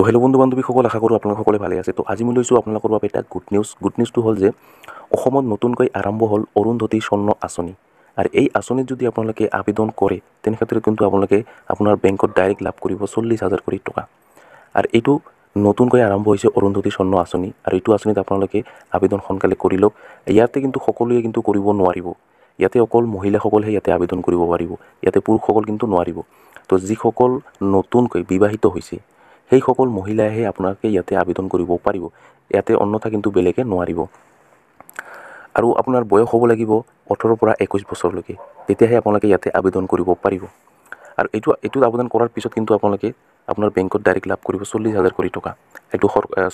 তো হেল্ল' বন্ধু বান্ধৱীসকল, আশা কৰোঁ আপোনালোক সকলোৱে ভালে আছে। তো আজি মই লৈছোঁ আপোনালোকৰ বাবে এটা গুড নিউজ। গুড নিউজটো হ'ল যে অসমত নতুনকৈ আৰম্ভ হ'ল অৰুন্ধতী স্বৰ্ণ আঁচনি। আৰু এই আঁচনিত যদি আপোনালোকে আবেদন কৰে তেনেক্ষেত্ৰত কিন্তু আপোনালোকে আপোনাৰ বেংকত ডাইৰেক্ট লাভ কৰিব 40,000 কোটি টকা। আৰু এইটো নতুনকৈ আৰম্ভ হৈছে অৰুন্ধতী স্বৰ্ণ আঁচনি। আৰু এইটো আঁচনিত আপোনালোকে আবেদন সোনকালে কৰি লওক। ইয়াতে কিন্তু সকলোৱে কিন্তু কৰিব নোৱাৰিব, ইয়াতে অকল মহিলাসকলেহে ইয়াতে আবেদন কৰিব পাৰিব, ইয়াতে পুৰুষসকল কিন্তু নোৱাৰিব। তো যিসকল নতুনকৈ বিবাহিত হৈছে সেই সকল মহিলাইহে আপোনালোকে ইয়াতে আবেদন কৰিব পাৰিব, ইয়াতে অন্যথা কিন্তু বেলেগে নোৱাৰিব। আৰু আপোনাৰ বয়স হ'ব লাগিব 18 পৰা 21 বছৰলৈকে, তেতিয়াহে আপোনালোকে ইয়াতে আবেদন কৰিব পাৰিব। আৰু এইটো আবেদন কৰাৰ পিছত কিন্তু আপোনালোকে আপোনাৰ বেংকত ডাইৰেক্ট লাভ কৰিব 40,000 কোটি টকা। এইটো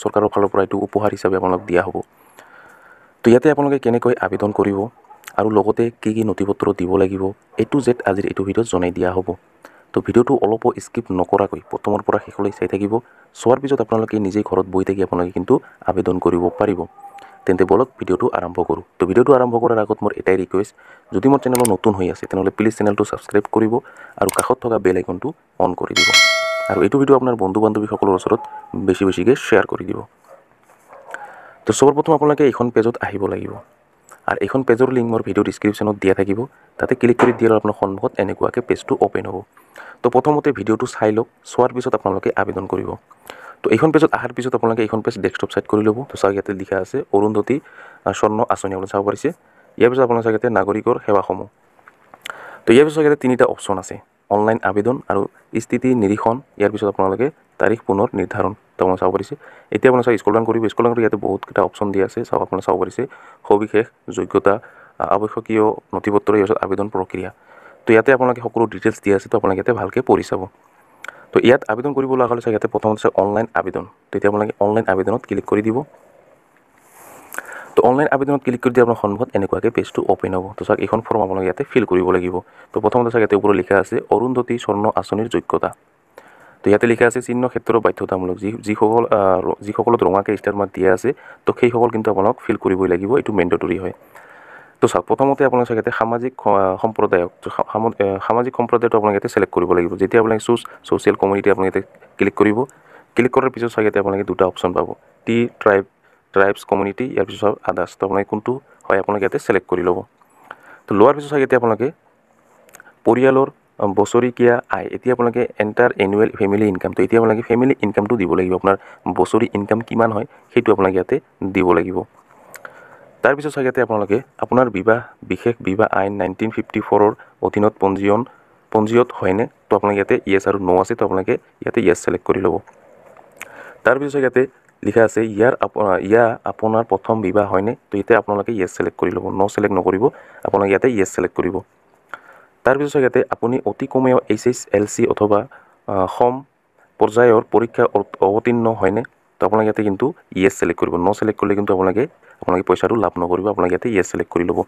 চৰকাৰৰ ফালৰ পৰা এইটো উপহাৰ হিচাপে আপোনালোক দিয়া হ'ব। তো ইয়াতে আপোনালোকে কেনেকৈ আবেদন কৰিব আৰু লগতে কি কি নথিপত্ৰ দিব লাগিব A to Z আজিৰ এইটো ভিডিঅ'ত জনাই দিয়া হ'ব। তো ভিডিঅ'টো অলপো স্কিপ নকৰাকৈ প্ৰথমৰ পৰা শেষলৈ চাই থাকিব। চোৱাৰ পিছত আপোনালোকে নিজেই ঘৰত বহি থাকি আপোনালোকে কিন্তু আবেদন কৰিব পাৰিব। তেন্তে বলক ভিডিঅ'টো আৰম্ভ কৰোঁ। তো ভিডিঅ'টো আৰম্ভ কৰাৰ আগত মোৰ এটাই ৰিকুৱেষ্ট, যদি মোৰ চেনেলত নতুন হৈ আছে তেনেহ'লে প্লিজ চেনেলটো ছাবস্ক্ৰাইব কৰিব আৰু কাষত থকা বেল আইকনটো অন কৰি দিব। আৰু এইটো ভিডিঅ' আপোনাৰ বন্ধু বান্ধৱীসকলৰ ওচৰত বেছি বেছিকৈ শ্বেয়াৰ কৰি দিব। তো সৰ্বপ্ৰথম আপোনালোকে এইখন পেজত আহিব লাগিব। আৰু এইখন পেজৰ লিংক মোৰ ভিডিঅ' ডিছক্ৰিপশ্যনত দিয়া থাকিব, তাতে ক্লিক কৰি দিয়াৰ আপোনাৰ সন্মুখত এনেকুৱাকৈ পেজটো অ'পেন হ'ব। তো প্ৰথমতে ভিডিঅ'টো চাই লওক, চোৱাৰ পিছত আপোনালোকে আবেদন কৰিব। তো এইখন পেজত অহাৰ পিছত আপোনালোকে এইখন পেজ ডেস্কটপ ছাইড কৰি ল'ব। তো চাওক ইয়াতে লিখা আছে অৰুন্ধতী স্বৰ্ণ আঁচনি, আপুনি চাব পাৰিছে। ইয়াৰ পিছত আপোনাৰ চাওক ইয়াতে নাগৰিকৰ সেৱাসমূহ। তো ইয়াৰ পিছত ইয়াতে 3টা অপশ্যন আছে, অনলাইন আবেদন আৰু স্থিতি নিৰীক্ষণ। ইয়াৰ পিছত আপোনালোকে তাৰিখ পুনৰ নিৰ্ধাৰণ, তো আপোনাৰ চাব পাৰিছে। এতিয়া আপোনাৰ চাওক স্ক্ৰল ডাউন কৰিব, স্ক্ৰল ডাউন কৰি ইয়াতে বহুতকেইটা অপশ্যন দিয়া আছে, চাওক আপোনাৰ চাব পাৰিছে সবিশেষ, যোগ্যতা, আৱশ্যকীয় নথিপত্ৰ, ইয়াৰ পিছত আবেদন প্ৰক্ৰিয়া। তো ইয়াতে আপোনালোকে সকলো ডিটেইলছ দিয়া আছে, তো আপোনালোকে ইয়াতে ভালকৈ পঢ়ি চাব। তো ইয়াত আবেদন কৰিব লগা হ'লে চাওক ইয়াতে প্ৰথমতে চাওক অনলাইন আবেদন। তো এতিয়া আপোনালোকে অনলাইন আবেদনত ক্লিক কৰি দিব। তো অনলাইন আবেদনত ক্লিক কৰি দিয়া আপোনাৰ সন্মুখত এনেকুৱাকৈ পেজটো অ'পেন হ'ব। তো চাওক এইখন ফৰ্ম আপোনালোকে ইয়াতে ফিল কৰিব লাগিব। তো প্ৰথমতে চাওক ইয়াতে ওপৰত লিখা আছে অৰুন্ধতী স্বৰ্ণ আঁচনিৰ যোগ্যতা। তো ইয়াতে লিখা আছে চিহ্ন ক্ষেত্ৰৰ বাধ্যতামূলক, যিসকলত ৰঙাকৈ ষ্টাৰ মাৰ্ক দিয়া আছে তো সেইসকল কিন্তু আপোনালোক ফিল কৰিবই লাগিব, এইটো মেণ্ডেটৰী হয়। তো চাওক প্ৰথমতে আপোনাৰ চাওক ইয়াতে সামাজিক সম্প্ৰদায়টো আপোনালোকে ইয়াতে ছিলেক্ট কৰিব লাগিব। যেতিয়া আপোনালোকে ছ'চিয়েল কমিউনিটি আপোনালোকে ক্লিক কৰিব, ক্লিক কৰাৰ পিছত চাওক ইয়াতে আপোনালোকে 2টা অপশ্যন পাব, ট্ৰাইবছ কমিউনিটি, ইয়াৰ পিছত চাওক আদাৰ্ছ। তো আপোনালোকে কোনটো হয় আপোনালোকে ইয়াতে ছিলেক্ট কৰি ল'ব। তো লোৱাৰ পিছত চাওক ইয়াতে আপোনালোকে পৰিয়ালৰ বছৰেকীয়া আয়, এতিয়া আপোনালোকে এণ্টাৰ এনুৱেল ফেমিলি ইনকাম। তো এতিয়া আপোনালোকে ফেমিলি ইনকামটো দিব লাগিব, আপোনাৰ বছৰি ইনকাম কিমান হয় সেইটো আপোনালোকে ইয়াতে দিব লাগিব। তাৰপিছত চাওক ইয়াতে আপোনালোকে আপোনাৰ বিশেষ বিবাহ আইন 1954-ৰ অধীনত পঞ্জীয়ত হয়নে, তো আপোনালোকে ইয়াতে ইয়েছ আৰু ন' আছে, তো আপোনালোকে ইয়াতে ইয়েছ ছিলেক্ট কৰি ল'ব। তাৰপিছত ইয়াতে লিখা আছে ইয়াৰ আপোনাৰ প্ৰথম বিবাহ হয়নে, তো ইয়াতে আপোনালোকে ইয়েছ ছিলেক্ট কৰি ল'ব, ন' ছিলেক্ট নকৰিব, আপোনালোকে ইয়াতে ইয়েছ ছিলেক্ট কৰিব। তাৰপিছত চাওক ইয়াতে আপুনি অতি কমেও HSLC অথবা সম পৰ্যায়ৰ পৰীক্ষা অৱতীৰ্ণ হয়নে, তো আপোনালোকে ইয়াতে কিন্তু ইয়েছ ছিলেক্ট কৰিব, ন' ছিলেক্ট কৰিলে কিন্তু আপোনালোকে পইচাটো লাভ নকৰিব, আপোনালোকে ইয়াতে ইয়েছ ছিলেক্ট কৰি ল'ব।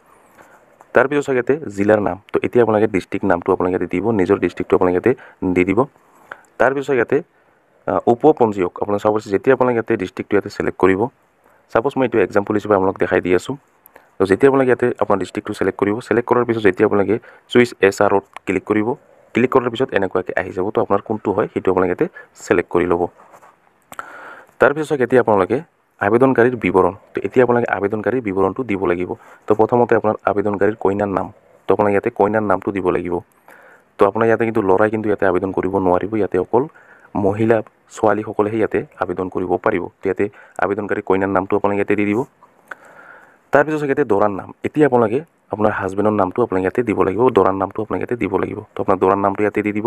তাৰপিছত চাওক ইয়াতে জিলাৰ নাম, তো এতিয়া আপোনালোকে ডিষ্ট্ৰিক্ট নামটো আপোনালোকে ইয়াতে দিব, নিজৰ ডিষ্ট্ৰিক্টটো আপোনালোকে ইয়াতে দি দিব। তাৰপিছত চাওক ইয়াতে উপপঞ্জীয়ক, আপোনাৰ চাব পাৰিছে, যেতিয়া আপোনালোকে ইয়াতে ডিষ্ট্ৰিক্টটো ইয়াতে ছিলেক্ট কৰিব, ছাপ'জ মই এইটো এক্সাম্পল হিচাপে আপোনালোক দেখাই দি আছোঁ। তো যেতিয়া আপোনালোকে ইয়াতে আপোনাৰ ডিষ্ট্ৰিক্টটো ছিলেক্ট কৰিব, ছিলেক্ট কৰাৰ পিছত যেতিয়া আপোনালোকে চুইচ SRত ক্লিক কৰিব, ক্লিক কৰাৰ পিছত এনেকুৱাকৈ আহি যাব, তো আপোনাৰ কোনটো হয় সেইটো আপোনালোকে ইয়াতে ছিলেক্ট কৰি ল'ব। তাৰপিছত চাওক এতিয়া আপোনালোকে আবেদনকাৰীৰ বিৱৰণ, তো এতিয়া আপোনালোকে আবেদনকাৰীৰ বিৱৰণটো দিব লাগিব। তো প্ৰথমতে আপোনাৰ আবেদনকাৰীৰ কইনাৰ নাম, তো আপোনালোকে ইয়াতে কইনাৰ নামটো দিব লাগিব। তো আপোনাৰ ইয়াতে কিন্তু ল'ৰাই কিন্তু ইয়াতে আবেদন কৰিব নোৱাৰিব, ইয়াতে অকল মহিলা ছোৱালীসকলেহে ইয়াতে আবেদন কৰিব পাৰিব। তো ইয়াতে আবেদনকাৰীৰ কইনাৰ নামটো আপোনালোকে ইয়াতে দি দিব। তাৰপিছত চাওক ইয়াতে দৰাৰ নাম, এতিয়া আপোনালোকে আপোনাৰ হাজবেণ্ডৰ নামটো আপোনালোকে ইয়াতে দিব লাগিব, দৰাৰ নামটো আপোনালোকে ইয়াতে দিব লাগিব। তো আপোনাৰ দৰাৰ নামটো ইয়াতে দি দিব।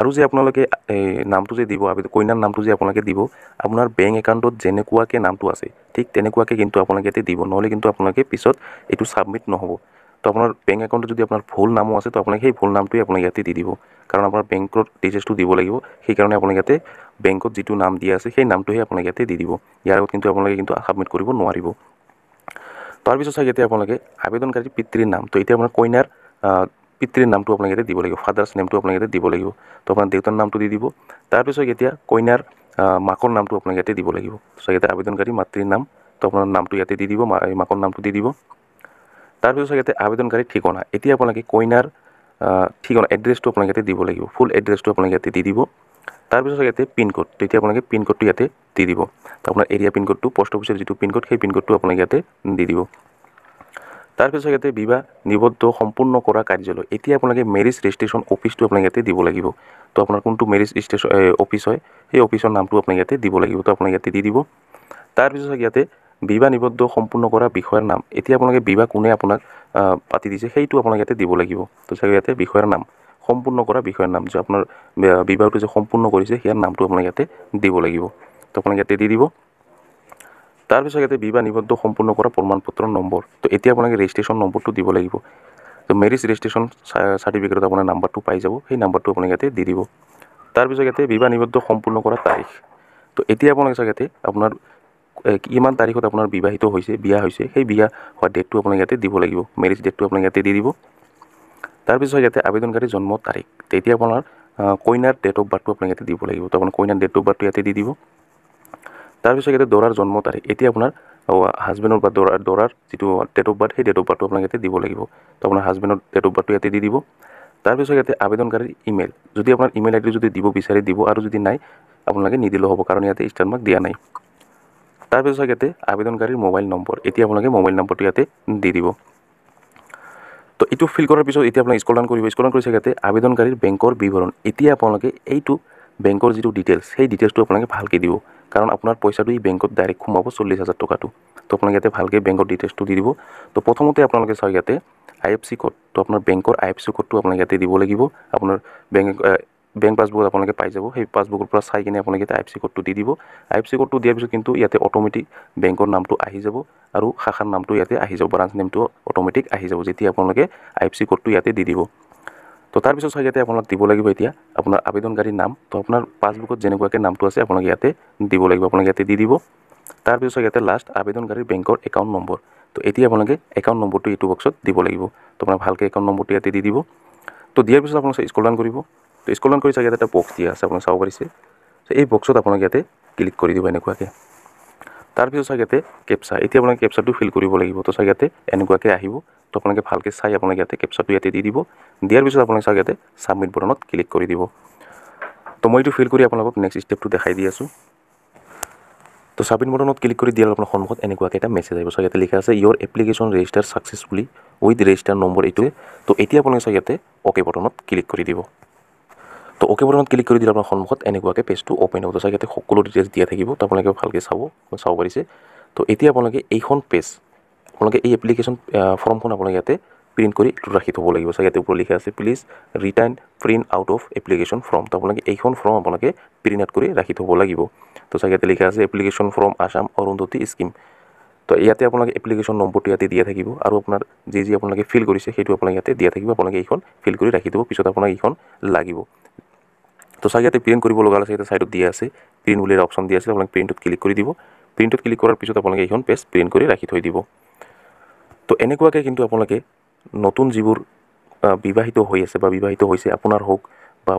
আৰু যে আপোনালোকে এই নামটো যে দিব, কইনাৰ নামটো যে আপোনালোকে দিব, আপোনাৰ বেংক একাউণ্টত যেনেকুৱাকৈ নামটো আছে ঠিক তেনেকুৱাকৈ কিন্তু আপোনালোকে ইয়াতে দিব, নহ'লে কিন্তু আপোনালোকে পিছত এইটো ছাবমিট নহ'ব। তো আপোনাৰ বেংক একাউণ্টত যদি আপোনাৰ ভুল নামো আছে তো আপোনালোকে সেই ভুল নামটোৱে আপোনালোকে ইয়াতে দি দিব, কাৰণ আপোনাৰ বেংকৰ ডিটেইলছটো দিব লাগিব, সেইকাৰণে আপোনালোকে ইয়াতে বেংকত যিটো নাম দিয়া আছে সেই নামটোহে আপোনালোকে ইয়াতে দি দিব। ইয়াৰ আগত কিন্তু আপোনালোকে কিন্তু ছাবমিট কৰিব নোৱাৰিব। তাৰপিছত চাওক ইয়াতে আপোনালোকে আবেদনকাৰীৰ পিতৃৰ নাম, তো এতিয়া আপোনাৰ কইনাৰ পিতৃৰ নামটো আপোনালোকে ইয়াতে দিব লাগিব, ফাদাৰ্ছ নেমটো আপোনালোকে ইয়াতে দিব লাগিব। তো আপোনাৰ দেউতাৰ নামটো দি দিব। তাৰপিছত এতিয়া কইনাৰ মাকৰ নামটো আপোনালোকে ইয়াতে দিব লাগিব। চাওক ইয়াতে আবেদনকাৰী মাতৃৰ নাম, তো আপোনাৰ নামটো ইয়াতে দি দিব, মাকৰ নামটো দি দিব। তাৰপিছত চাওক ইয়াতে আবেদনকাৰীৰ ঠিকনা, এতিয়া আপোনালোকে কইনাৰ ঠিকনা এড্ৰেছটো আপোনালোকে ইয়াতে দিব লাগিব, ফুল এড্ৰেছটো আপোনালোকে ইয়াতে দি দিব। তাৰপিছত ইয়াতে পিনকোড, তেতিয়া আপোনালোকে পিনকোডটো ইয়াতে দি দিব। তো আপোনাৰ এৰিয়া পিনকোডটো, পোষ্ট অফিচৰ যিটো পিনকোড, সেই পিনকোডটো আপোনালোকে ইয়াতে দি দিব। তারপিছত ইয়াতে বিবাহ নিবদ্ধ সম্পূর্ণ করা কার্যালয়, এতিয়া আপনাকে মেরিজ রেজিস্ট্রেশন অফিসটো আপনাকে ইয়াতে দিব লাগিব। তো আপনার কোনটো মেরিজ রেজিস্ট্রেশন অফিস হয়, সেই অফিসের নামটো আপনাকে ইয়াতে দিব লাগিব। তো আপনাকে ইয়াতে দি দিব। তারপিছত ইয়াতে বিবাহ নিবদ্ধ সম্পূর্ণ করা বিষয়ের নাম, এতিয়া আপনাকে বিবাহ কোনে আপনার পাতি দিছে সেইটো আপনাকে ইয়াতে দিব লাগিব। তো চাগে ইয়াতে বিষয়ের নাম, সম্পূর্ণ করা বিষয়ের নাম, যে আপনার বিবাহটো যে সম্পূর্ণ করেছে সেই নামটো আপনাকে ইয়াতে দিব লাগিব। তো আপনাকে ইয়াতে দি দিব। তারপিছত ইয়াতে বিবাহ নিবদ্ধ সম্পূর্ণ করা প্রমাণপত্র নম্বর, তো এতিয়া আপনাকে রেজিস্ট্রেশন নম্বরটো দিব লাগিব। তো মেরিজ রেজিস্ট্রেশন সার্টিফিকেটত আপনার নাম্বারটো পাই যাব, সেই নাম্বারটো আপনাকে ইয়াতে দি দিব। তারপিছত ইয়াতে বিবাহ নিবদ্ধ সম্পূর্ণ করা তারিখ, তো এতিয়া আপোনালোকে ইয়াতে আপনার কিমান তারিখত আপনার বিবাহিত হয়েছে, বিয়া হয়েছে, সেই বিয়া হওয়ার ডেটটো আপনাকে ইয়াতে দিব লাগিব। মেরিজ ডেটটো আপনাকে ইয়াতে দি দিব। তারপিছত ইয়াতে আবেদনকারীর জন্ম তারিখ, তো এতিয়া আপনার কইনার ডেট অফ বার্থটো আপনাকে ইয়াতে দিব লাগিব। তো আপনার কইনার ডেট অফ বার্থটো ইয়াতে দি দিব। তারপিছত ইয়াতে দৰাৰ জন্ম তাৰিখ, এতিয়া আপোনাৰ হাজবেণ্ডৰ বা দৰাৰ যিটো ডেট অফ বাৰ্থ, সেই ডেট অফ বাৰ্থটো আপোনাক ইয়াতে দিব লাগিব। তো আপোনাৰ হাজবেণ্ডৰ ডেট অফ বাৰ্থটো ইয়াতে দি দিব। তাৰপিছত ইয়াতে আবেদনকাৰীৰ ইমেইল, যদি আপোনাৰ ইমেইল আইডি যদি দিব বিচাৰে দিব, আৰু যদি নাই আপোনালোকে নিদিলেও হ'ব, কাৰণ ইয়াতে ষ্টাৰ মাৰ্ক দিয়া নাই। তাৰপিছত ইয়াতে আবেদনকাৰীৰ মোবাইল নম্বৰ, এতিয়া আপোনালোকে মোবাইল নম্বৰটো ইয়াতে দি দিব। তো এইটো ফিল কৰাৰ পিছত এতিয়া আপোনালোকে স্ক্ৰল ডাউন কৰিব। স্ক্ৰল ডাউন কৰি ইয়াতে আবেদনকাৰীৰ বেংকৰ বিৱৰণ, এতিয়া আপোনালোকে এইটো বেংকৰ যিটো ডিটেইলছ, সেই ডিটেইলছটো আপোনালোকে ভালকৈ দিব, কারণ আপনার পয়সাটো এই ব্যাংকত ডাইরেক্ট সোমাব 40,000 টাকাটো। তো আপনাকে ইয়াতে ভালকে ব্যাংকর ডিটেইলসটো দি দিব। তো প্রথমতে আপনাদের চাই ইয়াতে IFSC কোড, তো আপনার ব্যাংকর IFSC কোডটো আপনাকে ইয়াতে দিব লাগিব। আপনার ব্যাংক পাসবুক আপনাকে পাই যাব, সেই পাসবুকের পৰা চাই কিনে আপনাকে ইয়াতে IFSC কোডটো দি দিব। IFSC কোডটো দিয়াৰ পিছত কিন্তু ইয়াতে অটোমেটিক ব্যাংকৰ নামটো আহি যাব, আৰু শাখাৰ নামটো ইয়াতে আহি যাব, ব্রাঞ্চ নেমটো অটোমেটিক আহি যাব, যেতিয়া আপনাকে IFSC কোডটো ইয়াতে দি দিব। তো তারপিছত চাই ইয়াতে আপোনাক দিব লাগিব এতিয়া আপোনাৰ আবেদনকাৰীৰ নাম, তো আপোনাৰ পাছবুকত যেনেকুৱাকৈ নামটো আছে আপোনাক ইয়াতে দিব লাগিব, আপোনাক ইয়াতে দি দিব। তাৰপিছত ইয়াতে লাষ্ট আবেদনকাৰীৰ বেংকৰ একাউণ্ট নম্বৰ, তো এতিয়া আপোনালোকে একাউণ্ট নম্বৰটো এইটো বক্সত দিব লাগিব। তো আপোনাৰ ভালকৈ একাউণ্ট নম্বৰটো ইয়াতে দি দিব। তো দিয়াৰ পিছত আপোনাক স্ক্ৰল ডাউন কৰিব। তো স্ক্ৰল ডাউন কৰি চাই ইয়াতে এটা বক্স দিয়া আছে, আপোনাক চাব পাৰিছে। তো এই বক্সত আপোনাক ইয়াতে ক্লিক কৰি দিব এনেকুৱাকৈ। তাৰপিছত চাই ইয়াতে কেপচা, এতিয়া আপোনাক কেপচাটো ফিল কৰিব লাগিব। তো চাই ইয়াতে এনেকুৱাকৈ আহিব। তো আপোনালোকে ভালকৈ চাই আপোনালোকে ইয়াতে কেপচাটো ইয়াতে দি দিব। দিয়াৰ পিছত আপোনালোকে চাই ইয়াতে সাবমিট বটনত ক্লিক কৰি দিব। তো মই এইটো ফিল কৰি আপোনালোকক নেক্সট ষ্টেপটো দেখাই দি আছোঁ। তো সাবমিট বটনত ক্লিক কৰি দিয়াৰ আপোনাৰ সন্মুখত এনেকুৱাকৈ এটা মেছেজ আহিব। চাই ইয়াতে লিখা আছে your application register successfully with register number এইটোৱে। তো এতিয়া আপোনালোকে চাই ইয়াতে অ'কে বটনত ক্লিক কৰি দিব। তো অ'কে বটনত ক্লিক কৰি দিলে আপোনাৰ সন্মুখত এনেকুৱাকৈ পেজটো অ'পেন হ'ব। তো চাই ইয়াতে সকলো ডিটেইলছ দিয়া থাকিব। তো আপোনালোকে ভালকৈ চাব পাৰিছে। তো এতিয়া আপোনালোকে এইখন পেজ, আপোনালোকে এই এপ্লিকেশ্যন ফৰ্মখন আপোনালোকে ইয়াতে প্ৰিণ্ট কৰি ৰাখি থ'ব লাগিব। চাগে ইয়াতে ওপৰত লিখা আছে please return print out of application form. তো আপোনালোকে এইখন ফৰ্ম আপোনালোকে প্ৰিণ্ট আউট কৰি ৰাখি থ'ব লাগিব। তো চাগে ইয়াতে লিখা আছে application form Assam Arundhati scheme. তো ইয়াতে আপোনালোকে এপ্লিকেশ্যন নম্বৰটো ইয়াতে দিয়া থাকিব, আৰু আপোনাৰ যি যি আপোনালোকে ফিল কৰিছে সেইটো আপোনালোকে ইয়াতে দিয়া থাকিব। আপোনালোকে এইখন ফিল কৰি ৰাখি দিব, পিছত আপোনাক এইখন লাগিব। তো চাগে ইয়াতে প্ৰিণ্ট কৰিব লগা আছে, ইয়াতে ছাইডত দিয়া আছে প্ৰিণ্ট বুলি এটা অপশ্যন দিয়া আছে। আপোনালোকে প্ৰিণ্টত ক্লিক কৰি দিব। প্ৰিণ্টত ক্লিক কৰাৰ পিছত আপোনালোকে এইখন পেজ প্ৰিণ্ট কৰি ৰাখি থৈ দিব। তো এনেকুৱাকৈ কিন্তু আপোনালোকে নতুন যিবোৰ বিবাহিত হৈ আছে বা বিবাহিত হৈছে, আপোনাৰ হোক বা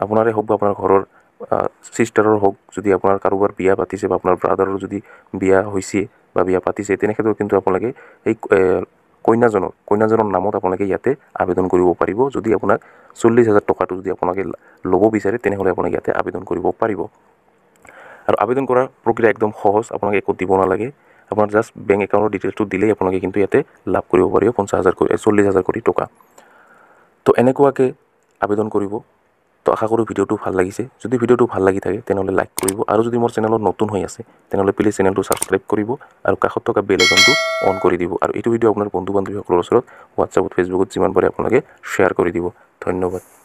আপোনাৰে হোক বা আপোনাৰ ঘৰৰ সিষ্টাৰৰ হোক, যদি আপোনাৰ কাৰোবাৰ বিয়া পাতিছে বা আপোনাৰ ব্ৰাদাৰৰ যদি বিয়া হৈছে বা বিয়া পাতিছে, তেনেক্ষেত্ৰত কিন্তু আপোনালোকে এই কইনাজনৰ নামত আপোনালোকে ইয়াতে আবেদন কৰিব পাৰিব। যদি আপোনাক 40,000 টকাটো যদি আপোনালোকে ল'ব বিচাৰে, তেনেহ'লে আপোনালোকে ইয়াতে আবেদন কৰিব পাৰিব। আৰু আবেদন কৰাৰ প্ৰক্ৰিয়া একদম সহজ, আপোনালোকে একো দিব নালাগে। আপোনাৰ জাষ্ট বেংক একাউণ্টৰ ডিটেইলছটো দিলেই আপোনালোকে কিন্তু ইয়াতে লাভ কৰিব পাৰিব 40,000 কোটি টকা। তো এনেকুৱাকৈ আবেদন কৰিব। তো আশা কৰোঁ ভিডিঅ'টো ভাল লাগিছে। যদি ভিডিঅ'টো ভাল লাগি থাকে তেনেহ'লে লাইক কৰিব, আৰু যদি মোৰ চেনেলত নতুন হৈ আছে তেনেহ'লে প্লিজ চেনেলটো ছাবস্ক্ৰাইব কৰিব, আৰু কাষত থকা বেল আইকনটো অন কৰি দিব, আৰু এইটো ভিডিঅ' আপোনাৰ বন্ধু বান্ধৱীসকলৰ ওচৰত হোৱাটছআপত, ফেচবুকত যিমান পাৰে আপোনালোকে শ্বেয়াৰ কৰি দিব। ধন্যবাদ।